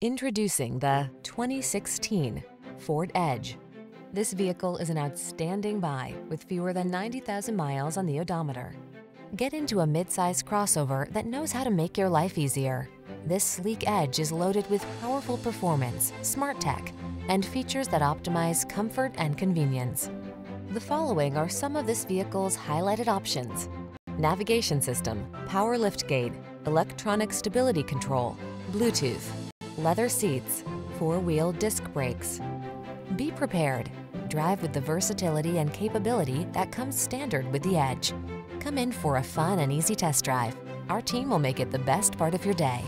Introducing the 2016 Ford Edge. This vehicle is an outstanding buy with fewer than 90,000 miles on the odometer. Get into a midsize crossover that knows how to make your life easier. This sleek Edge is loaded with powerful performance, smart tech, and features that optimize comfort and convenience. The following are some of this vehicle's highlighted options: navigation system, power liftgate, electronic stability control, Bluetooth, leather seats, four-wheel disc brakes. Be prepared. Drive with the versatility and capability that comes standard with the Edge. Come in for a fun and easy test drive. Our team will make it the best part of your day.